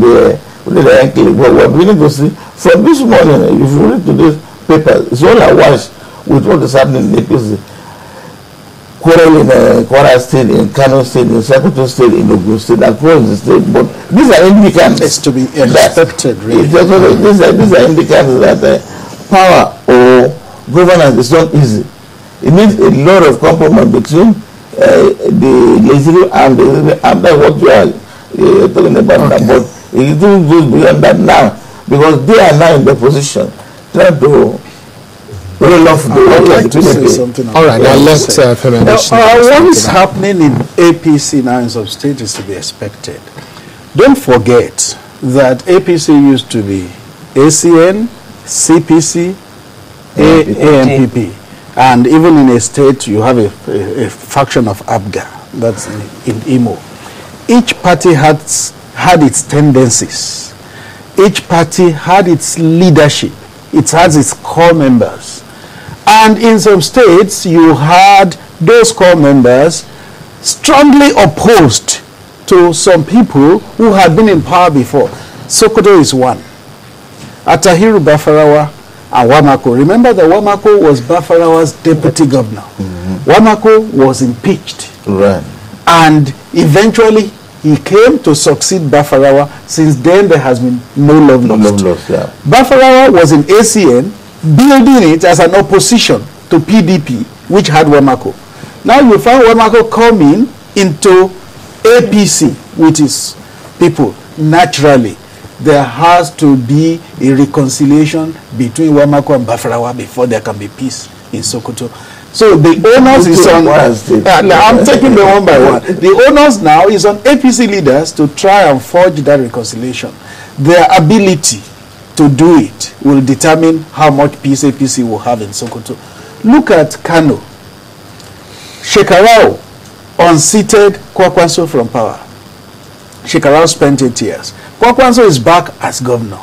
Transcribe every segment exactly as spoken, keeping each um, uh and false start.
the directly. But we're beginning to see from this morning, if you read today's paper, it's all at once with what is happening in the A P C. Quarrel in uh, Kwara State, in Kano State, in Sokoto State, in Ogun State, across the state. But these are indicators. It's to be expected, really. Just, mm-hmm. these, are, these are indicators that uh, power or governance is not easy. It needs a lot of compromise between uh, the legislative and the legislative arm. That's what you are uh, talking about. Okay. But it doesn't go beyond that now because they are now in the position trying to. Well, off the I'd like to say something. All right, now let's. Uh, now, uh, what is happening in A P C now in some states is to be expected. Don't forget that A P C used to be A C N, C P C, A M P P, and even in a state you have a, a, a faction of A P G A. That's in, in Imo. Each party had had its tendencies. Each party had its leadership. It has its core members. And in some states, you had those core members strongly opposed to some people who had been in power before. Sokoto is one. Attahiru Bafarawa and Wamakko. Remember that Wamakko was Bafarawa's deputy governor. Mm-hmm. Wamakko was impeached. Right. And eventually, he came to succeed Bafarawa. Since then, there has been no love no lost. Love lost yeah. Bafarawa was in A C N, building it as an opposition to P D P, which had Wamakko. Now you find Wamakko coming into A P C with his people. Naturally, there has to be a reconciliation between Wamakko and Bafarawa before there can be peace in Sokoto. So the onus is on, uh, I'm taking them one by one. The onus now is on A P C leaders to try and forge that reconciliation. Their ability to do it will determine how much peace A P C will have in Sokoto. Look at Kano. Shekarau unseated Kwankwaso from power. Shekarau spent eight years. Kwankwaso is back as governor.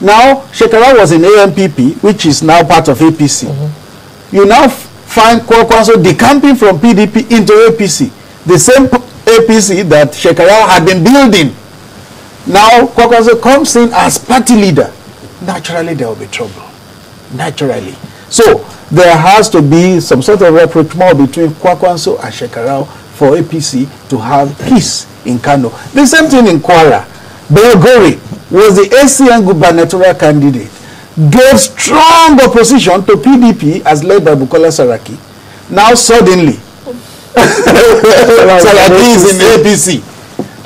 Now, Shekarau was in A M P P, which is now part of A P C. Mm-hmm. You now find Kwankwaso decamping from P D P into A P C, the same A P C that Shekarau had been building. Now Kwankwaso comes in as party leader. Naturally, there will be trouble. Naturally. So there has to be some sort of rapprochement between Kwankwaso and Shekarau for A P C to have peace in Kano. The same thing in Kwara. Belgori was the A C N gubernatorial candidate. Gave strong opposition to P D P as led by Bukola Saraki. Now suddenly, Saraki is in A P C.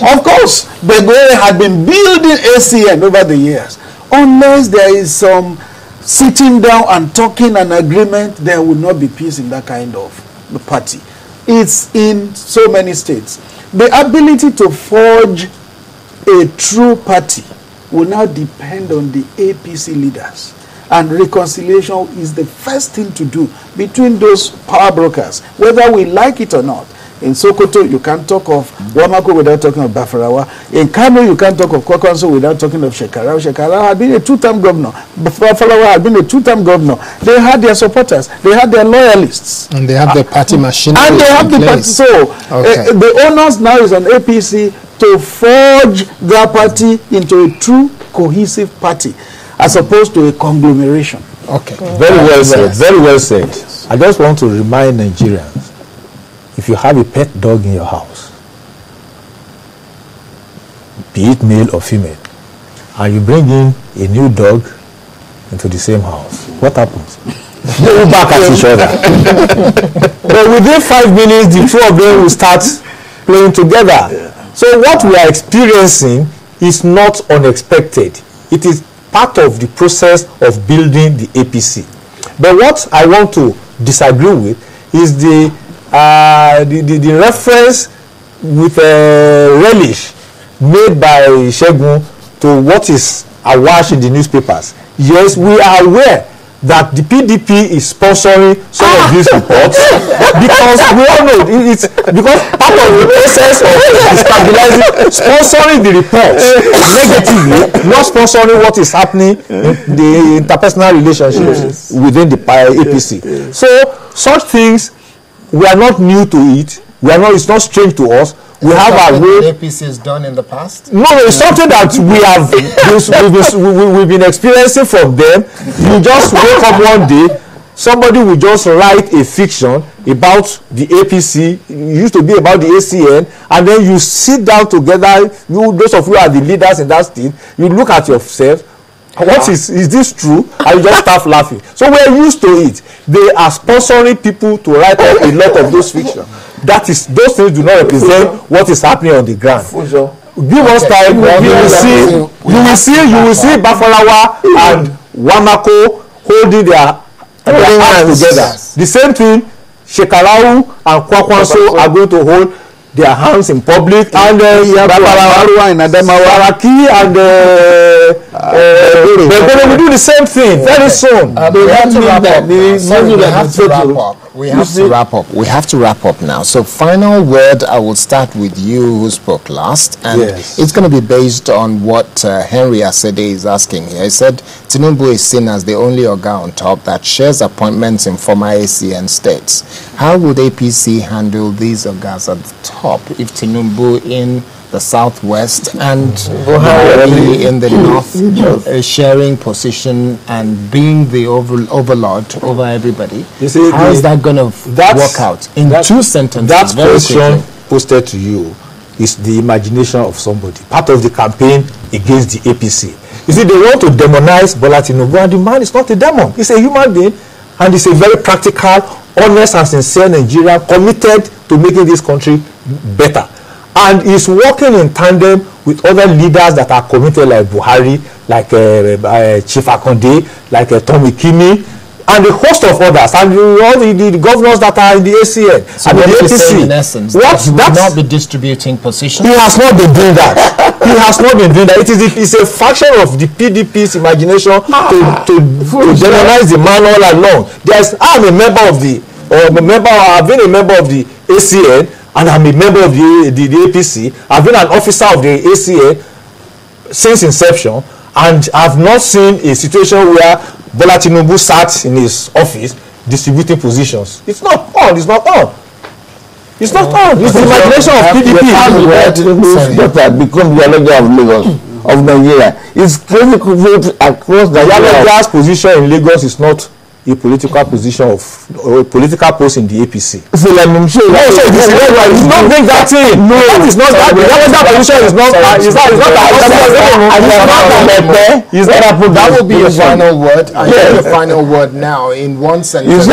Of course, Belgori had been building A C N over the years. Unless there is some sitting down and talking and agreement, there will not be peace in that kind of party. It's in so many states. The ability to forge a true party will now depend on the A P C leaders. And reconciliation is the first thing to do between those power brokers, whether we like it or not. In Sokoto, you can't talk of Wamakko without talking of Bafarawa. In Kano, you can't talk of Kwankwaso without talking of Shekarau. Shekarau had been a two-term governor. Bafarawa had been a two-term governor. They had their supporters. They had their loyalists. And they have uh, the party machinery. And they have the party. So okay. uh, the onus now is on A P C to forge their party into a true cohesive party as opposed to a conglomeration. Okay. Yeah. Very well said. Very well said. I just want to remind Nigerians, if you have a pet dog in your house, be it male or female, and you bring in a new dog into the same house, what happens? They will back at each other. But within five minutes, the two of them will start playing together. Yeah. So what we are experiencing is not unexpected. It is part of the process of building the A P C. But what I want to disagree with is the uh, the, the, the reference with a relish made by Segun to what is awash in the newspapers. Yes, we are aware that the P D P is sponsoring some of these reports because we all know it's because part of the process of destabilizing, sponsoring the reports negatively, not sponsoring what is happening in the interpersonal relationships yes. within the A P C. Yes, yes. So such things, we are not new to it. We are not. It's not strange to us. we is have our way. The A P C has done in the past. No, it's yeah. something that we have we've, we've, we've been experiencing from them. You just wake up one day, somebody will just write a fiction about the A P C. It used to be about the A C N, and then you sit down together. You, those of you are the leaders in that state. You look at yourself. What is is this true? I just start laughing. So we're used to it. They are sponsoring people to write up a lot of those fiction. That is, those things do not represent what is happening on the ground. Give us time. You will see. You will see. You will see Bafarawa and Wamakko holding their their hands together. The same thing. Shekarau and Kwankwaso are going to hold their hands in public, and Bafarawa and Saraki and. Uh, Belgori uh, will do the same thing okay. very soon. Uh, we, we have, have to wrap up. We, Sorry, we, we have, have to wrap up. We have to wrap up. We have to wrap up now. So, final word. I will start with you, who spoke last, and yes. it's going to be based on what uh, Henry Asede is asking here. He said Tinubu is seen as the only oga on top that shares appointments in former A C N states. How would A P C handle these ogas at the top if Tinubu in the southwest and Buhari in the north uh, sharing position and being the over overlord over everybody? You see, how is that going to work out in two sentences? That question posted to you is the imagination of somebody, part of the campaign against the A P C. You see, they want to demonize Bola Tinubu, and the man is not a demon. He's a human being, and he's a very practical, honest and sincere Nigerian committed to making this country better. And is working in tandem with other leaders that are committed, like Buhari, like uh, uh, Chief Akonde, like uh, Tommy Kimi, and a host of others, and all the, the, the governors that are in the A C N so and the A P C. In essence, what that will not be distributing positions. He has not been doing that. He has not been doing that. It is a, it's a fraction of the P D P's imagination to to, to demonize the man all along. There's I'm a member of the, or uh, member I've been a member of the A C N. And I'm a member of the, the, the A P C. I've been an officer of the A C A since inception, and I've not seen a situation where Bola Tinubu sat in his office distributing positions. It's not on. It's not on. It's not on. It's the imagination of P D P. That have become the Allegra of Lagos, of Nigeria. It's crazy across the Allegra's position in Lagos is not a political position of or a political post in the A P C. So, like, I'm sure no, so it's, no, no, it's not bring that in. No, that is not that. That position is not. Is that is not that? Is that that will be your final word? I hear the final word now in one sentence.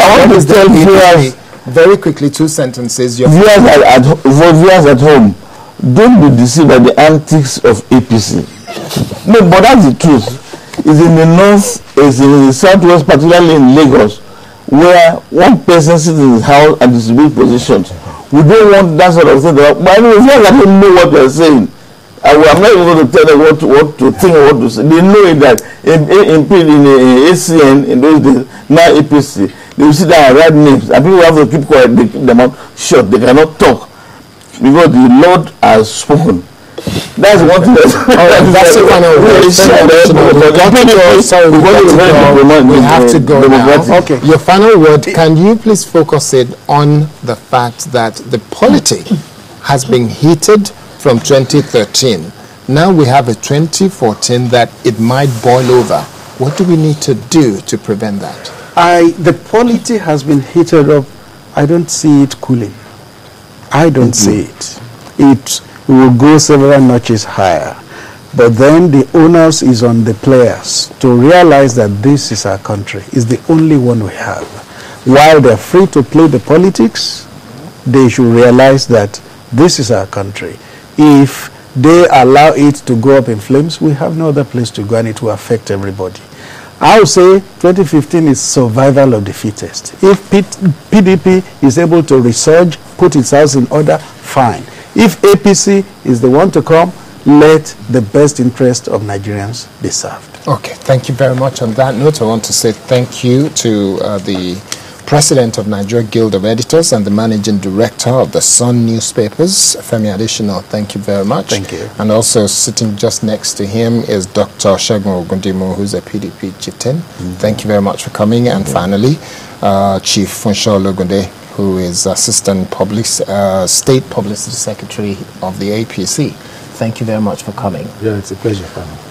Very quickly, two sentences. Your viewers at for viewers at home, don't be deceived by the antics of A P C. No, but that's the truth. Is in the north, is in the southwest, particularly in Lagos, where one person sits in his house and distributes positions. We don't want that sort of thing. But anyway, if you don't know what they're saying, I will not even going to tell them what to, what to think or what to say. They know that in in, in, in, in A C N, in those days, now A P C, they will sit down and write names. And people have to keep quiet, they keep their mouth shut, they cannot talk. Because the Lord has spoken. That's one thing. That's the final word. We have to go now. Okay. Your final word, can you please focus it on the fact that the polity has been heated from twenty thirteen. Now we have a twenty fourteen that it might boil over. What do we need to do to prevent that? I, the polity has been heated up. I don't see it cooling. I don't see it. It will go several notches higher. But then the onus is on the players to realize that this is our country. It's the only one we have. While they're free to play the politics, they should realize that this is our country. If they allow it to go up in flames, we have no other place to go, and it will affect everybody. I would say twenty fifteen is survival of the fittest. If P D P is able to resurge, put its house in order, fine. If A P C is the one to come, let the best interest of Nigerians be served. Okay, thank you very much. On that note, I want to say thank you to uh, the President of Nigerian Guild of Editors and the Managing Director of the Sun Newspapers, Femi Adesina. Thank you very much. Thank you. And also sitting just next to him is Doctor Segun Ogundimu, who's a P D P chieftain. Mm-hmm. Thank you very much for coming. And mm-hmm. finally, uh, Chief Funsho Ologunde. who is Assistant Public, uh, State Publicity Secretary of the A P C. Thank you very much for coming. Yeah, it's a pleasure.